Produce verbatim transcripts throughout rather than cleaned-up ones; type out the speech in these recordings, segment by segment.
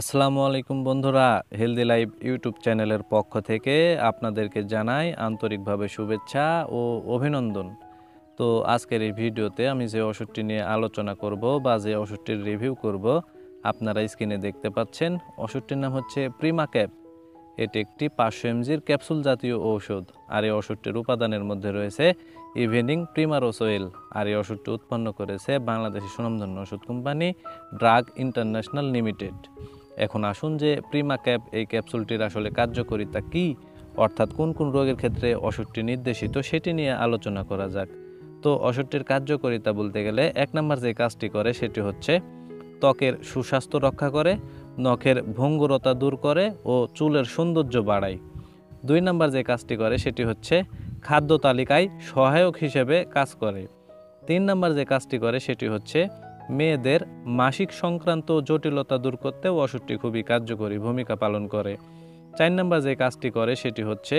আসসালামু আলাইকুম বন্ধুরা, হেলদি লাইফ ইউটিউব চ্যানেলের পক্ষ থেকে আপনাদেরকে জানাই আন্তরিকভাবে শুভেচ্ছা ও অভিনন্দন। তো আজকের এই ভিডিওতে আমি যে ওষুধটি নিয়ে আলোচনা করব বা যে ওষুধটির রিভিউ করব, আপনারা স্ক্রিনে দেখতে পাচ্ছেন। ওষুধটির নাম হচ্ছে প্রিমাক্যাপ। এটি একটি পাঁচশো এমজির ক্যাপসুল জাতীয় ঔষধ। আর এই ওষুধটির উপাদানের মধ্যে রয়েছে ইভেনিং প্রিমারোস অয়েল। আর এই ওষুধটি উৎপন্ন করেছে বাংলাদেশের সুনামধন্য ওষুধ কোম্পানি ড্রাগ ইন্টারন্যাশনাল লিমিটেড। এখন আসুন যে প্রিমাক্যাপ এই ক্যাপসুলটির আসলে কার্যকারিতা কী, অর্থাৎ কোন কোন রোগের ক্ষেত্রে ওষুধটি নির্দেশিত, সেটি নিয়ে আলোচনা করা যাক। তো ওষুধটির কার্যকারিতা বলতে গেলে এক নম্বর যে কাজটি করে সেটি হচ্ছে ত্বকের সুস্বাস্থ্য রক্ষা করে, নখের ভঙ্গুরতা দূর করে ও চুলের সৌন্দর্য বাড়ায়। দুই নম্বর যে কাজটি করে সেটি হচ্ছে খাদ্য তালিকায় সহায়ক হিসেবে কাজ করে। তিন নম্বর যে কাজটি করে সেটি হচ্ছে মেয়েদের মাসিক সংক্রান্ত জটিলতা দূর করতে ওষুধটি খুবই কার্যকরী ভূমিকা পালন করে। চার নম্বর যে কাজটি করে সেটি হচ্ছে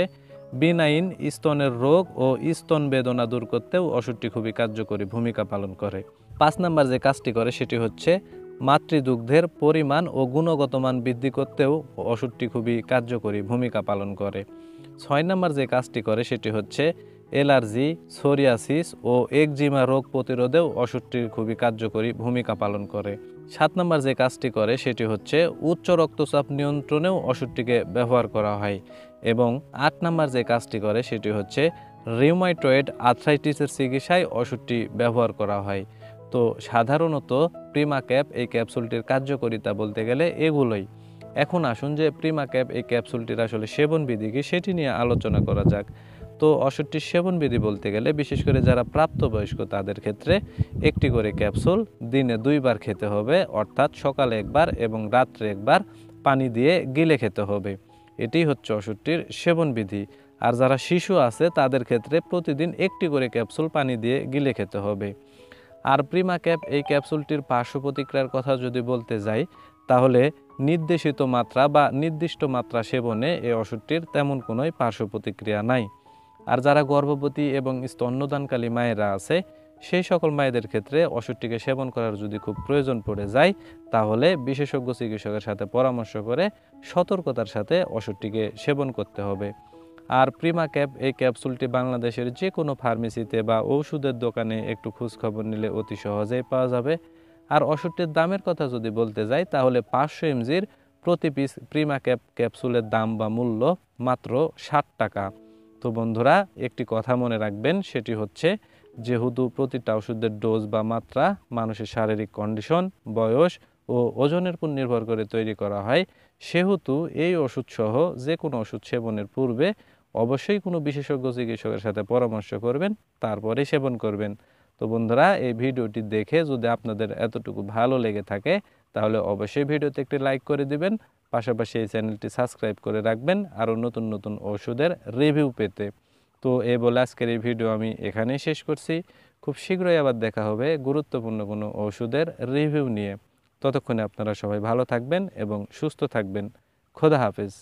বিনাইন স্তনের রোগ ও স্তন বেদনা দূর করতেও ওষুধটি খুবই কার্যকরী ভূমিকা পালন করে। পাঁচ নম্বর যে কাজটি করে সেটি হচ্ছে মাতৃদুগ্ধের পরিমাণ ও গুণগত মান বৃদ্ধি করতেও ওষুধটি খুবই কার্যকরী ভূমিকা পালন করে। ছয় নম্বর যে কাজটি করে সেটি হচ্ছে অ্যালার্জি, সোরিয়াসিস ও একজিমা রোগ প্রতিরোধেও ওষুধটির খুবই কার্যকরী ভূমিকা পালন করে। সাত নম্বর যে কাজটি করে সেটি হচ্ছে উচ্চ রক্তচাপ নিয়ন্ত্রণেও ওষুধটিকে ব্যবহার করা হয়। এবং আট নম্বর যে কাজটি করে সেটি হচ্ছে রিউমাটয়েড আর্থ্রাইটিসের চিকিৎসায় ওষুধটি ব্যবহার করা হয়। তো সাধারণত প্রিমাক্যাপ এই ক্যাপসুলটির কার্যকারিতা বলতে গেলে এগুলোই। এখন আসুন যে প্রিমাক্যাপ এই ক্যাপসুলটির আসলে সেবনবিধি কী, সেটি নিয়ে আলোচনা করা যাক। তো ওষুধটির সেবনবিধি বলতে গেলে বিশেষ করে যারা প্রাপ্তবয়স্ক তাদের ক্ষেত্রে একটি করে ক্যাপসুল দিনে দুইবার খেতে হবে, অর্থাৎ সকালে একবার এবং রাত্রে একবার পানি দিয়ে গিলে খেতে হবে। এটি হচ্ছে ওষুধটির সেবনবিধি। আর যারা শিশু আছে তাদের ক্ষেত্রে প্রতিদিন একটি করে ক্যাপসুল পানি দিয়ে গিলে খেতে হবে। আর প্রিমাক্যাপ এই ক্যাপসুলটির পার্শ্ব প্রতিক্রিয়ার কথা যদি বলতে যাই, তাহলে নির্দেশিত মাত্রা বা নির্দিষ্ট মাত্রা সেবনে এই ওষুধটির তেমন কোনোই পার্শ্ব প্রতিক্রিয়া নাই। আর যারা গর্ভবতী এবং স্তন্যদানকালী মায়েরা আছে, সেই সকল মায়েদের ক্ষেত্রে ওষুধটিকে সেবন করার যদি খুব প্রয়োজন পড়ে যায়, তাহলে বিশেষজ্ঞ চিকিৎসকের সাথে পরামর্শ করে সতর্কতার সাথে ওষুধটিকে সেবন করতে হবে। আর প্রিমাক্যাপ এই ক্যাপসুলটি বাংলাদেশের যে কোনো ফার্মেসিতে বা ওষুধের দোকানে একটু খোঁজখবর নিলে অতি সহজেই পাওয়া যাবে। আর ওষুধটির দামের কথা যদি বলতে যাই, তাহলে পাঁচশো এমজির প্রতি পিস প্রিমাক্যাপ ক্যাপসুলের দাম বা মূল্য মাত্র ষাট টাকা। তো বন্ধুরা, একটি কথা মনে রাখবেন, সেটি হচ্ছে যেহেতু প্রতিটা ওষুধের ডোজ বা মাত্রা মানুষের শারীরিক কন্ডিশন, বয়স ও ওজনের উপর নির্ভর করে তৈরি করা হয়, সেহেতু এই ওষুধসহ যে কোনো ওষুধ সেবনের পূর্বে অবশ্যই কোনো বিশেষজ্ঞ চিকিৎসকের সাথে পরামর্শ করবেন, তারপরে সেবন করবেন। তো বন্ধুরা, এই ভিডিওটি দেখে যদি আপনাদের এতটুকু ভালো লেগে থাকে, তাহলে অবশ্যই ভিডিওতে একটি লাইক করে দিবেন, পাশাপাশি এই চ্যানেলটি সাবস্ক্রাইব করে রাখবেন আরও নতুন নতুন ওষুধের রিভিউ পেতে। তো এই বলে আজকের এই ভিডিও আমি এখানেই শেষ করছি। খুব শীঘ্রই আবার দেখা হবে গুরুত্বপূর্ণ কোনো ওষুধের রিভিউ নিয়ে। ততক্ষণে আপনারা সবাই ভালো থাকবেন এবং সুস্থ থাকবেন। খোদা হাফেজ।